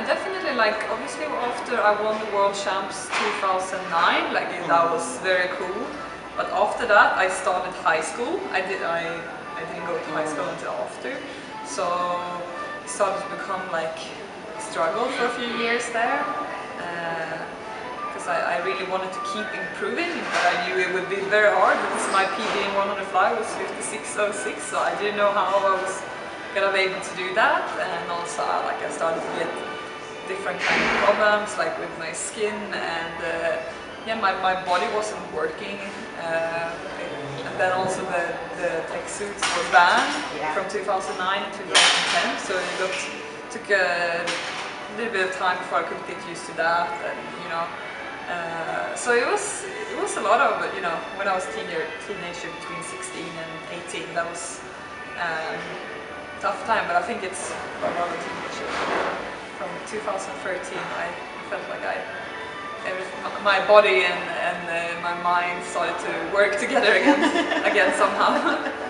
Yeah, definitely. Like, obviously, after I won the World Champs 2009, like that was very cool. But after that, I started high school. I didn't go to high school until after, so it started to become like a struggle for a few years there. Because I really wanted to keep improving, but I knew it would be very hard because my PB in 100 fly was 56.06, so I didn't know how I was gonna be able to do that. And also, like, I started to get different kind of problems, like with my skin, and yeah, my body wasn't working. And then also the tech suits were banned from 2009 to 2010, so it took a little bit of time before I could get used to that, and you know. So it was a lot of, you know, when I was teenager between 16 and 18, that was tough time. But I think it's another teenager from 2013. I felt like my body and my mind started to work together again somehow.